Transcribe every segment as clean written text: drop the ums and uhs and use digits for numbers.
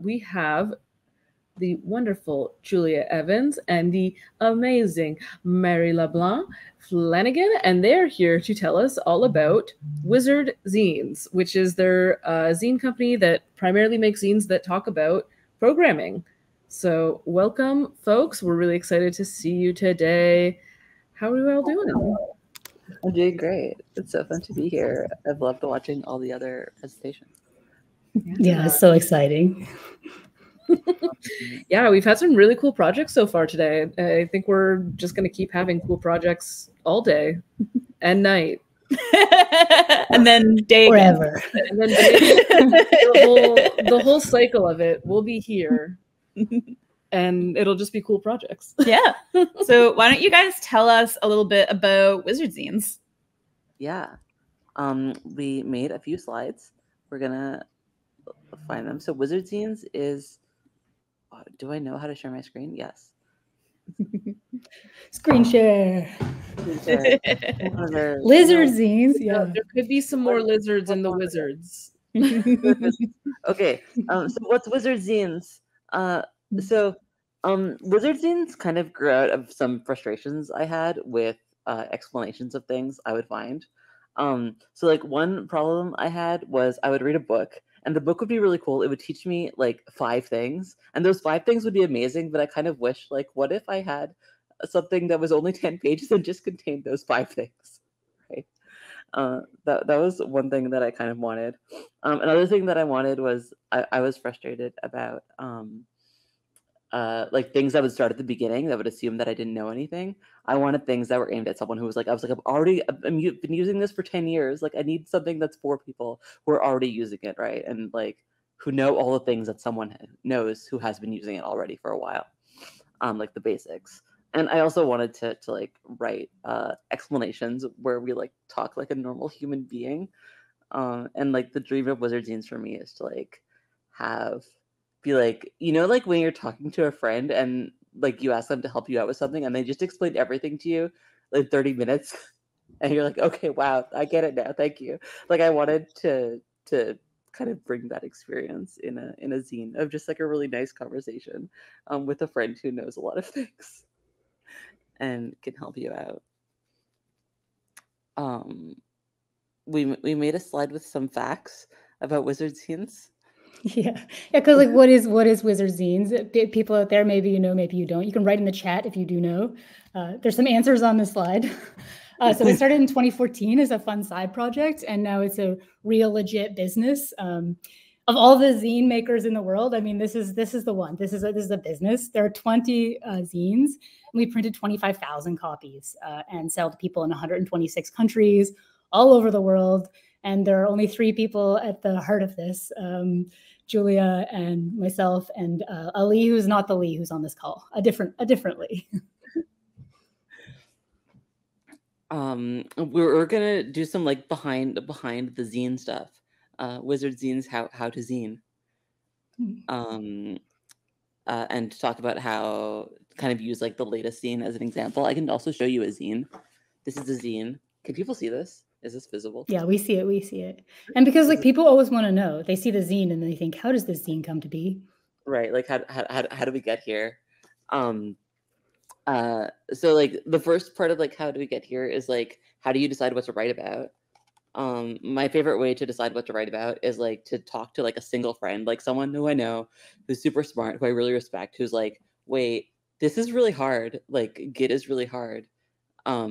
We have the wonderful Julia Evans and the amazing Mary LeBlanc Flanagan, and they're here to tell us all about Wizard Zines, which is their zine company that primarily makes zines that talk about programming. So welcome, folks. We're really excited to see you today. How are you all doing? I'm doing great. It's so fun to be here. I've loved watching all the other presentations. Yeah, it's so exciting. Yeah, we've had some really cool projects so far today. I think we're just going to keep having cool projects all day and night. And then day forever. And then day. the whole cycle of it will be here. And it'll just be cool projects. Yeah. So why don't you guys tell us a little bit about Wizard Zines? Yeah. We made a few slides. We're going to find them. So Wizard Zines is, do I know how to share my screen? Yes. Screen share. Lizard Zines. Yeah. There could be some more lizards in the wizards. Okay. So what's Wizard Zines? Wizard Zines kind of grew out of some frustrations I had with explanations of things I would find. So like one problem I had was I would read a book and the book would be really cool. It would teach me like 5 things, and those 5 things would be amazing. But I kind of wish, like, what if I had something that was only 10 pages and just contained those 5 things? Right? That was one thing that I kind of wanted. Another thing that I wanted was I was frustrated about like things that would start at the beginning that would assume that I didn't know anything. I wanted things that were aimed at someone who was like, I've been using this for 10 years. Like, I need something that's for people who are already using it, right? And like, who know all the things that someone knows who has been using it already for a while, like the basics. And I also wanted to like write explanations where we like talk like a normal human being. And like the dream of Wizard Zines for me is to like be like, you know, like when you're talking to a friend and like you ask them to help you out with something and they just explain everything to you in 30 minutes and you're like, okay, wow, I get it now, thank you. Like, I wanted to kind of bring that experience in a zine of just like a really nice conversation with a friend who knows a lot of things and can help you out. We made a slide with some facts about Wizard Zines. Yeah, because like, what is Wizard Zines? People out there, maybe you know, maybe you don't. You can write in the chat if you do know. There's some answers on this slide. So it started in 2014 as a fun side project, and now it's a real legit business. Of all the zine makers in the world, I mean, this is the one. This is a business. There are 20 zines, and we printed 25,000 copies and sell to people in 126 countries all over the world. And there are only 3 people at the heart of this, Julia and myself and Ali, who's not the Lee who's on this call, a different Lee. We're gonna do some like behind the zine stuff, Wizard Zines, how to zine. And to talk about how kind of use like the latest zine as an example. I can also show you a zine. This is a zine. Can people see this? Is this visible? Yeah, we see it. We see it. And because like people always want to know, they see the zine and they think, how does this zine come to be? Right. Like, how do we get here? So like the first part of like, how do we get here is like, how do you decide what to write about? My favorite way to decide what to write about is like to talk to like a single friend, like someone who I know who's super smart, who I really respect, who's like, wait, this is really hard. Like, Git is really hard. How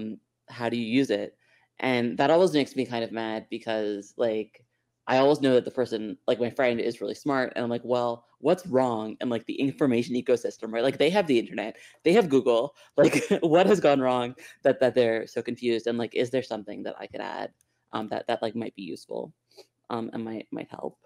do you use it? And that always makes me kind of mad because, like, I always know that the person, like, my friend is really smart. And I'm like, well, what's wrong? And, like, the information ecosystem, right? Like, they have the internet. They have Google. Like, what has gone wrong that they're so confused? And, like, is there something that I could add that, like, might be useful and might help?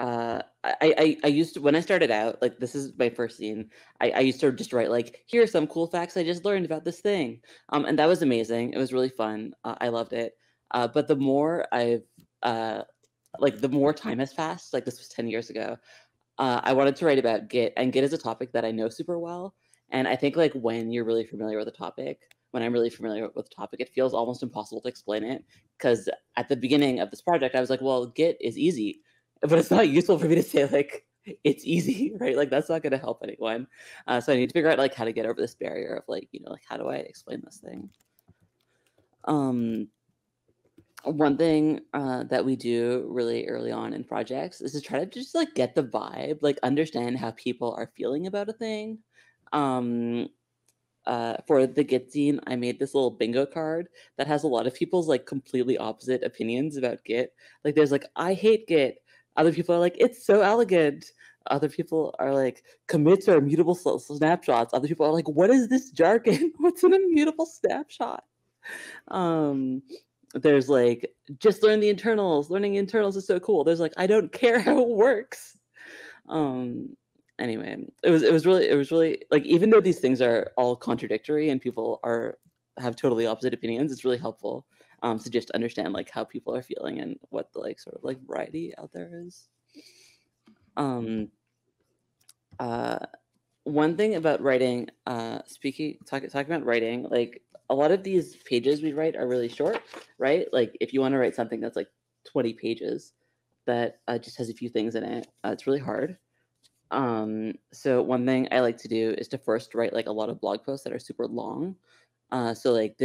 I used to, when I started out, like, this is my first zine, I used to just write like, here are some cool facts I just learned about this thing. And that was amazing. It was really fun. I loved it. But the more I've, like the more time has passed, like this was 10 years ago, I wanted to write about Git, and Git is a topic that I know super well. And I think like when you're really familiar with a topic, when I'm really familiar with the topic, it feels almost impossible to explain it. Because at the beginning of this project, I was like, well, Git is easy, but it's not useful for me to say like, it's easy, right? Like that's not going to help anyone. So I need to figure out like how to get over this barrier of like, you know, like how do I explain this thing? One thing that we do really early on in projects is to try to just like get the vibe, like understand how people are feeling about a thing. For the Git zine, I made this little bingo card that has a lot of people's like completely opposite opinions about Git. Like there's like, I hate Git. Other people are like, it's so elegant. Other people are like, commits are immutable snapshots. Other people are like, what is this jargon? What's an immutable snapshot? There's like, just learn the internals. Learning internals is so cool. There's like, I don't care how it works. Anyway, it was really like, even though these things are all contradictory and people have totally opposite opinions, it's really helpful to just understand like how people are feeling and what the like sort of like variety out there is. One thing about writing, talking about writing, like a lot of these pages we write are really short, right? Like if you want to write something that's like 20 pages that just has a few things in it, it's really hard. So one thing I like to do is to first write like a lot of blog posts that are super long. So like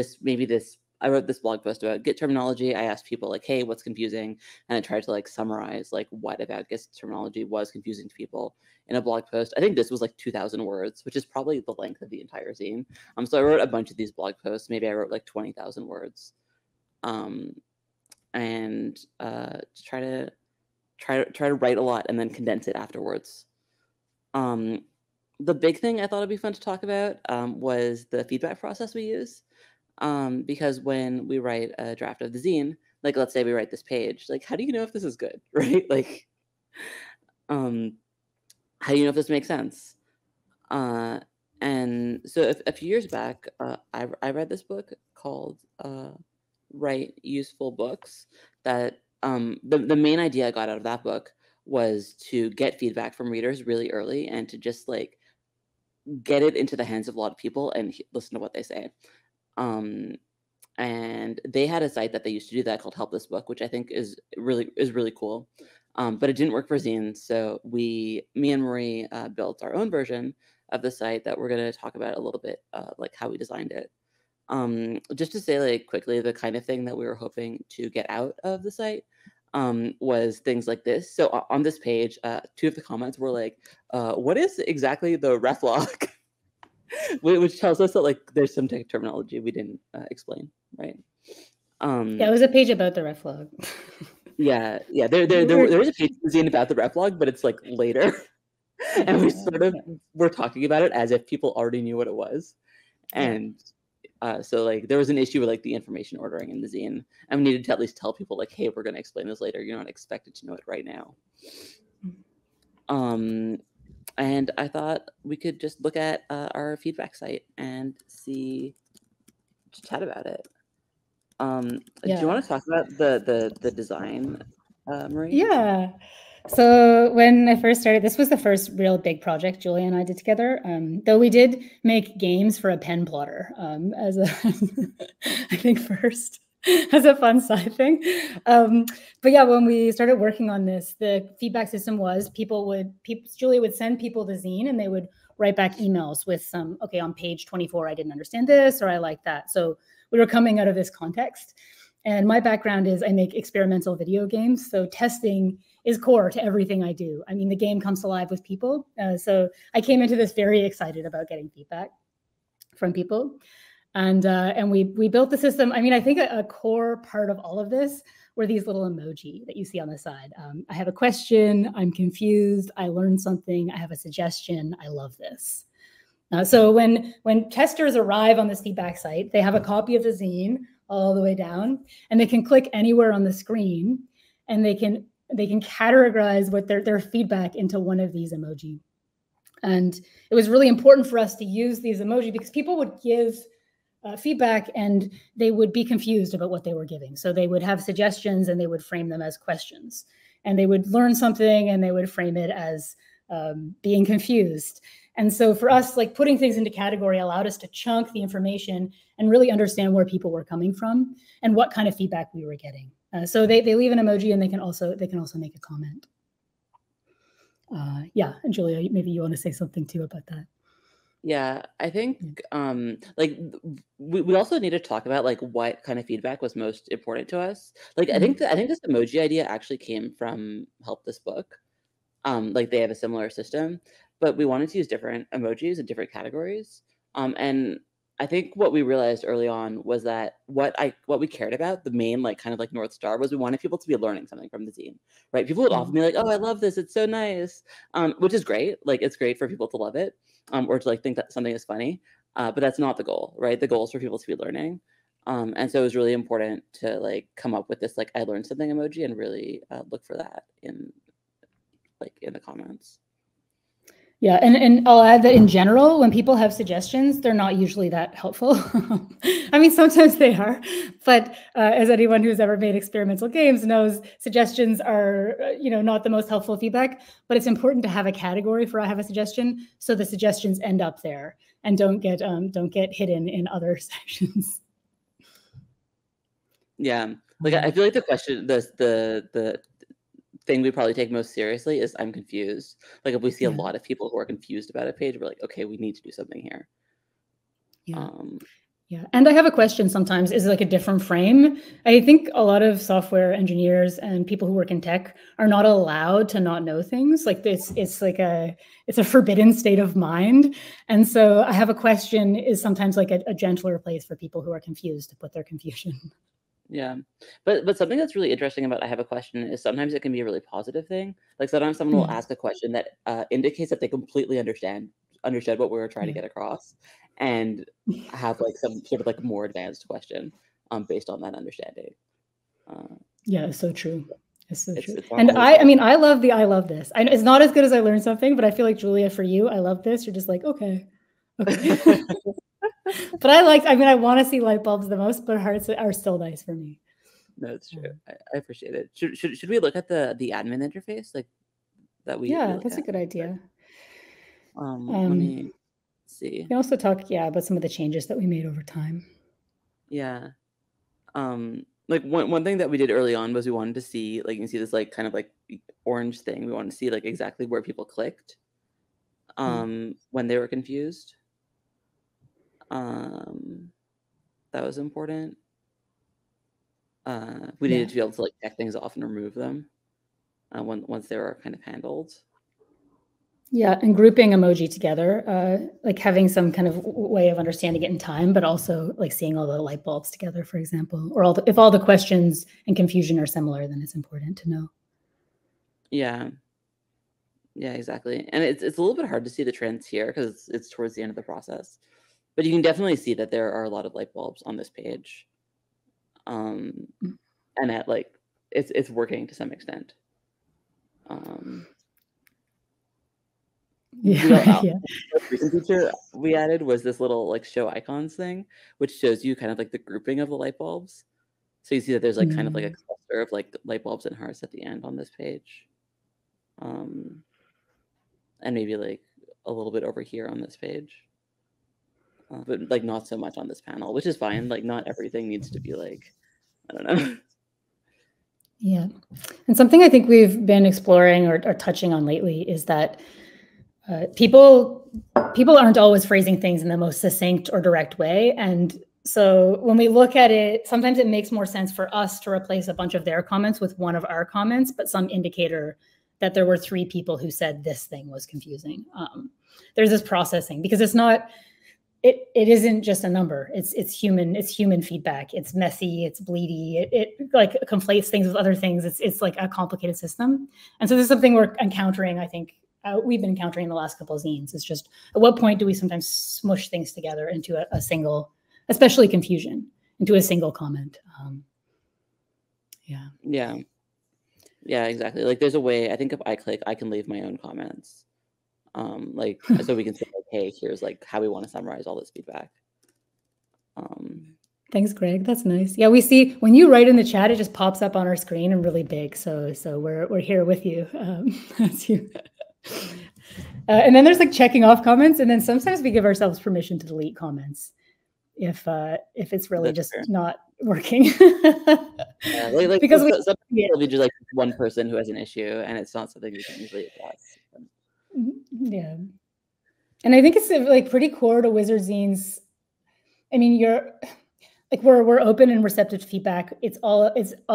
I wrote this blog post about Git terminology. I asked people like, hey, what's confusing? And I tried to like summarize like what about Git terminology was confusing to people in a blog post. I think this was like 2,000 words, which is probably the length of the entire zine. So I wrote a bunch of these blog posts. Maybe I wrote like 20,000 words. And try to write a lot and then condense it afterwards. The big thing I thought it'd be fun to talk about was the feedback process we use. Because when we write a draft of the zine, like let's say we write this page, like how do you know if this is good, right? Like, how do you know if this makes sense? And so a few years back, I read this book called Write Useful Books. That the main idea I got out of that book was to get feedback from readers really early and to just like get it into the hands of a lot of people and listen to what they say. And they had a site that they used to do that called Help This Book, which I think is really cool. But it didn't work for zines. So me and Marie built our own version of the site that we're going to talk about a little bit, like how we designed it. Just to say like quickly, the kind of thing that we were hoping to get out of the site, was things like this. So on this page, two of the comments were like, what is exactly the ref log? Which tells us that like there's some tech terminology we didn't explain, right? Yeah, it was a page about the ref log. yeah, there was a page about the ref log, but it's like later, and we sort of were talking about it as if people already knew what it was, and so like there was an issue with like the information ordering in the zine, and we needed to at least tell people like, hey, we're going to explain this later. You're not expected to know it right now. And I thought we could just look at our feedback site and chat about it. Yeah. Do you want to talk about the design, Marie? Yeah. So when I first started, this was the first real big project Julia and I did together, though we did make games for a pen plotter as a, I think first. As a fun side thing. But yeah, when we started working on this, the feedback system was Julia would send people the zine and they would write back emails with some, okay, on page 24, I didn't understand this, or I like that. So we were coming out of this context. And my background is I make experimental video games. So testing is core to everything I do. I mean, the game comes alive with people. So I came into this very excited about getting feedback from people. And we built the system. I mean, I think a core part of all of this were these little emoji that you see on the side. I have a question, I'm confused, I learned something, I have a suggestion, I love this. So when testers arrive on this feedback site, they have a copy of the zine all the way down, and they can click anywhere on the screen, and they can categorize what their feedback into one of these emoji. And it was really important for us to use these emoji because people would give feedback and they would be confused about what they were giving. So they would have suggestions and they would frame them as questions, and they would learn something and they would frame it as being confused. And so for us, like, putting things into category allowed us to chunk the information and really understand where people were coming from and what kind of feedback we were getting. So they leave an emoji, and they can also make a comment. Yeah, and Julia, maybe you want to say something too about that. Yeah, I think like we also need to talk about like what kind of feedback was most important to us. Like I think this emoji idea actually came from Help This Book. Like they have a similar system, but we wanted to use different emojis in different categories. And I think what we realized early on was that what we cared about, the main like kind of like North Star, was we wanted people to be learning something from the zine, right? People would often be like, "Oh, I love this. It's so nice," which is great. Like it's great for people to love it. Or to like think that something is funny, but that's not the goal, right? The goal is for people to be learning, and so it was really important to like come up with this like I learned something emoji and really look for that in the comments. Yeah, and I'll add that in general, when people have suggestions, they're not usually that helpful. I mean, sometimes they are, but as anyone who's ever made experimental games knows, suggestions are, not the most helpful feedback, but it's important to have a category for I have a suggestion, so the suggestions end up there and don't get hidden in other sections. Yeah, like I feel like the question, the thing we probably take most seriously is I'm confused. Like if we see a lot of people who are confused about a page, we're like, okay, we need to do something here. Yeah. Yeah. And I have a question sometimes is like a different frame. I think a lot of software engineers and people who work in tech are not allowed to not know things. Like this, it's a forbidden state of mind. And so I have a question is sometimes like a gentler place for people who are confused to put their confusion. Yeah, but something that's really interesting about I have a question is sometimes it can be a really positive thing. Like sometimes someone will ask a question that indicates that they completely understood what we were trying to get across, and have like some sort of like more advanced question based on that understanding. Yeah, it's so true. It's so true. It's and I mean, I love this. I know it's not as good as I learned something, but I feel like Julia, for you, I love this. You're just like, okay. But I want to see light bulbs the most, but hearts are still nice for me. No, it's true. I appreciate it. Should we look at the admin interface like that? Yeah, that's a good idea. Let me see. We also talk about some of the changes that we made over time. Yeah. Like one thing that we did early on was we wanted to see like you can see this like kind of like orange thing. We wanted to see like exactly where people clicked when they were confused. That was important. We needed to be able to like check things off and remove them once they were kind of handled. Yeah, and grouping emoji together, like having some kind of way of understanding it in time, but also like seeing all the light bulbs together, for example, or if all the questions and confusion are similar, then it's important to know. Yeah. Yeah, exactly. And it's a little bit hard to see the trends here because it's towards the end of the process. But you can definitely see that there are a lot of light bulbs on this page. And that like it's working to some extent. The recent feature we added was this little like show icons thing, which shows you kind of like the grouping of the light bulbs. So you see that there's like kind of like a cluster of like light bulbs and hearts at the end on this page. And maybe like a little bit over here on this page. But like not so much on this panel, which is fine. Like not everything needs to be like, I don't know. Yeah. And something I think we've been exploring or touching on lately is that people aren't always phrasing things in the most succinct or direct way. And so when we look at it, sometimes it makes more sense for us to replace a bunch of their comments with one of our comments, but some indicator that there were three people who said this thing was confusing. There's this processing because it's not... It isn't just a number. It's human feedback. It's messy. It's bleedy. It like conflates things with other things. It's like a complicated system. And so this is something we're encountering. I think we've been encountering the last couple of zines. It's just at what point do we sometimes smush things together into a single, especially confusion, into a single comment. Yeah, exactly. Like there's a way. I think if I click, I can leave my own comments. Like so we can say, like, hey, here's like how we want to summarize all this feedback. Thanks, Greg. That's nice. Yeah, we see when you write in the chat, it just pops up on our screen and really big. So we're here with you. That's you. And then there's like checking off comments. And then sometimes we give ourselves permission to delete comments if it's really not working. Yeah, like, because some people do just like one person who has an issue and it's not something we can usually address. Yeah. And I think it's like pretty core to Wizard Zines. I mean, you're like, we're open and receptive to feedback. It's a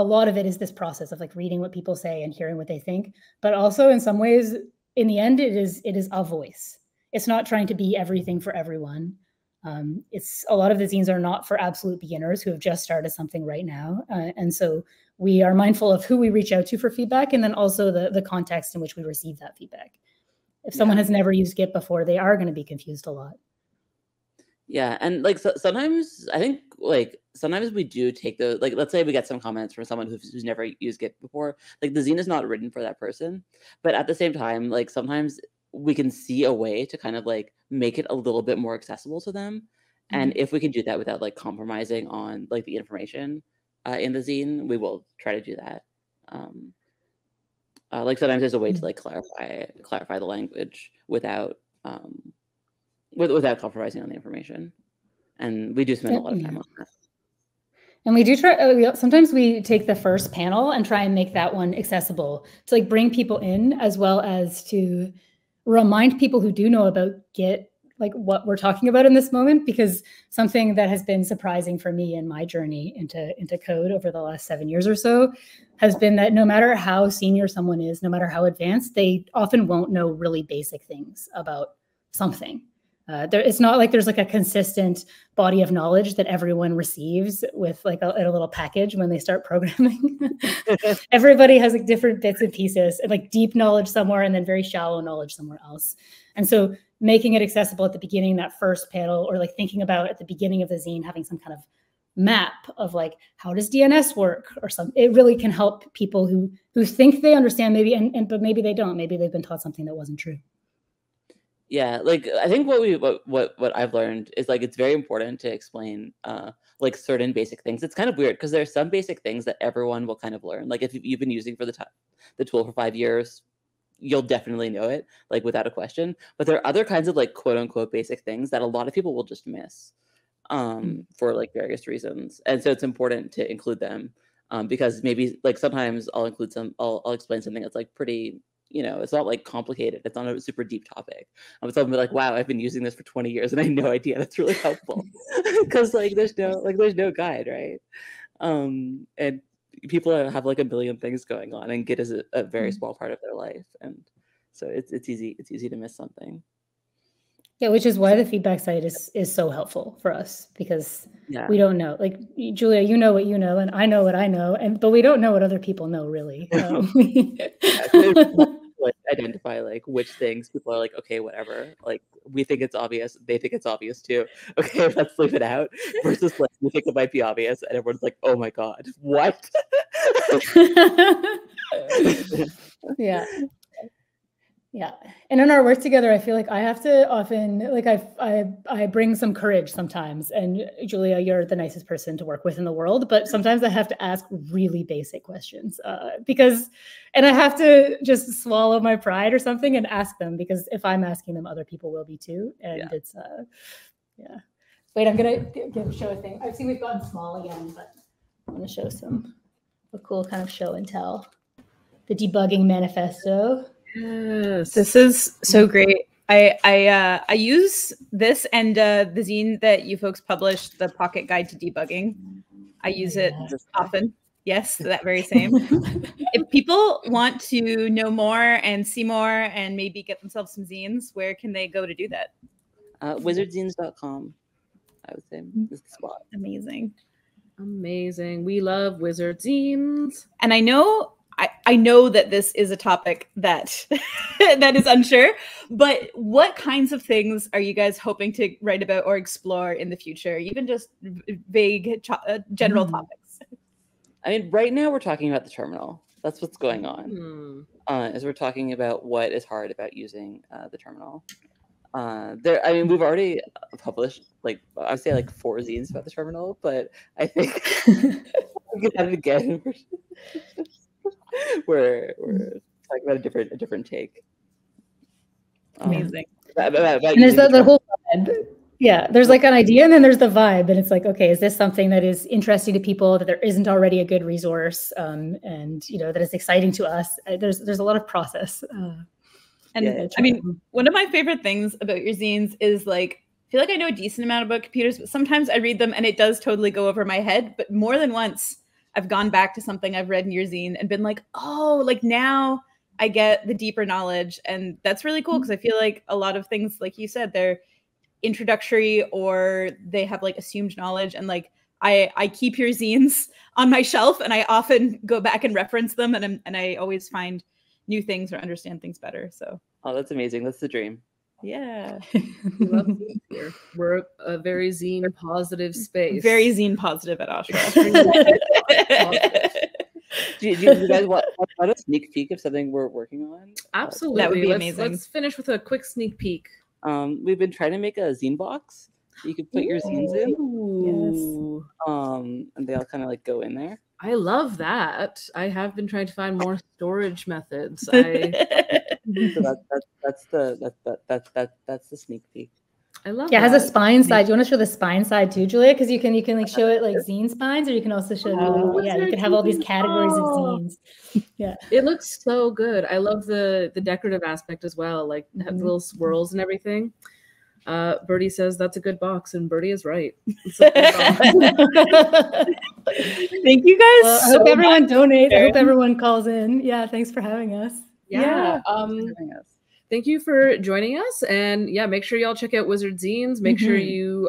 lot of it is this process of like reading what people say and hearing what they think, but also in some ways, in the end, it is a voice. It's not trying to be everything for everyone. It's a lot of the zines are not for absolute beginners who have just started something right now. And so we are mindful of who we reach out to for feedback and then also the context in which we receive that feedback. If someone has never used Git before, they are going to be confused a lot. Yeah. And like, so sometimes I think like, sometimes we do take those, like, let's say we get some comments from someone who's never used Git before, like the zine is not written for that person. But at the same time, like sometimes we can see a way to kind of like make it a little bit more accessible to them. Mm-hmm. And if we can do that without like compromising on like the information in the zine, we will try to do that. Like sometimes there's a way to like clarify the language without compromising on the information. And we do spend a lot of time on that. And we do try, sometimes we take the first panel and try and make that one accessible to like bring people in, as well as to remind people who do know about Git, like what we're talking about in this moment, because something that has been surprising for me in my journey into code over the last 7 years or so has been that no matter how senior someone is, no matter how advanced, they often won't know really basic things about something. It's not like there's like a consistent body of knowledge that everyone receives with like a little package when they start programming. Everybody has like different bits and pieces and like deep knowledge somewhere and then very shallow knowledge somewhere else. And so making it accessible at the beginning, that first panel, or like thinking about at the beginning of the zine, having some kind of map of like, how does DNS work or something? It really can help people who think they understand maybe, but maybe they don't, maybe they've been taught something that wasn't true. Yeah, like I think what I've learned is like it's very important to explain like certain basic things. It's kind of weird because there are some basic things that everyone will kind of learn. Like if you've been using the tool for 5 years, you'll definitely know it like without a question. But there are other kinds of like quote unquote basic things that a lot of people will just miss for like various reasons. And so it's important to include them because maybe like sometimes I'll include some, I'll explain something that's like pretty, you know, it's not like complicated. It's not a super deep topic. I'm suddenly like, wow, I've been using this for 20 years and I had no idea. That's really helpful because like there's no guide, right? And people have like a billion things going on, and Git is a very small part of their life, and so it's easy to miss something. Yeah, which is why the feedback site is so helpful for us, because we don't know. Like, Julia, you know what you know, and I know what I know, but we don't know what other people know, really. Like, identify like which things people are like, okay, whatever. Like, we think it's obvious, they think it's obvious too. Okay, let's leave it out. Versus like, we think it might be obvious, and everyone's like, oh my God, what? Yeah. Yeah. And in our work together, I feel like I have to often, like I bring some courage sometimes. And Julia, you're the nicest person to work with in the world, but sometimes I have to ask really basic questions because I have to just swallow my pride or something and ask them, because if I'm asking them, other people will be too. And it's, Wait, I'm going to show a thing. I see we've gotten small again, but I'm going to show a cool kind of show and tell. The debugging manifesto. Yes. This is so great. I use this and the zine that you folks published, the Pocket Guide to Debugging. I use it often. Yes, that very same. If people want to know more and see more and maybe get themselves some zines, where can they go to do that? Wizardzines.com, I would say, is the spot. Amazing. Amazing. We love Wizard Zines. And I know that this is a topic that that is unsure, but what kinds of things are you guys hoping to write about or explore in the future? Even just vague general topics. I mean, right now we're talking about the terminal. That's what's going on. As we're talking about what is hard about using the terminal. I mean, we've already published like, I would say like 4 zines about the terminal, but I think we could have it again. We're talking about a different take. Amazing. And there's the whole vibe. Yeah, there's like an idea and then there's the vibe, and it's like, okay, is this something that is interesting to people, that there isn't already a good resource, and you know, that is exciting to us? There's a lot of process. And yeah, I mean, one of my favorite things about your zines is, like, I feel like I know a decent amount about computers, but sometimes I read them and it does totally go over my head. But more than once, I've gone back to something I've read in your zine and been like, oh, like now I get the deeper knowledge. And that's really cool, because I feel like a lot of things, like you said, they're introductory or they have like assumed knowledge. And like I keep your zines on my shelf and I often go back and reference them, and I always find new things or understand things better. So, oh, that's amazing. That's the dream. Yeah. We love zines here. We're a very zine positive space. Very zine positive at Oshawa. Do you guys want a sneak peek of something we're working on? Absolutely. That would be amazing. Let's finish with a quick sneak peek. We've been trying to make a zine box that you could put your zines in. Yes. And they all kind of like go in there. I love that. I have been trying to find more storage methods. So that's the sneak peek. I love. Yeah, it has a spine side. Do you want to show the spine side too, Julia? Because you can like show it like zine spines, or you can also show. You can have all these categories of zines. Yeah, it looks so good. I love the decorative aspect as well, like little swirls and everything. Birdie says that's a good box, and Birdie is right. It's a good box. Thank you guys. Well, I hope everyone donates. I hope everyone calls in. Yeah, thanks for having us. Yeah. Thank you for joining us, and yeah, make sure y'all check out Wizard Zines. Make sure you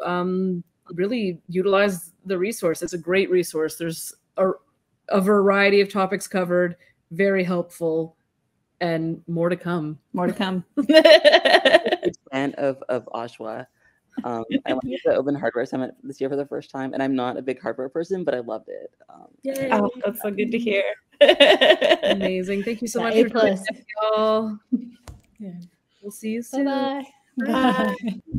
really utilize the resource. It's a great resource. There's a variety of topics covered. Very helpful. And more to come. More to come. Fan of Oshawa. I went to the Open Hardware Summit this year for the first time, and I'm not a big hardware person, but I loved it. Yay. Oh, that's so good to hear. Amazing. Thank you so much for joining us, y'all. Yeah. We'll see you soon. Bye-bye. Bye.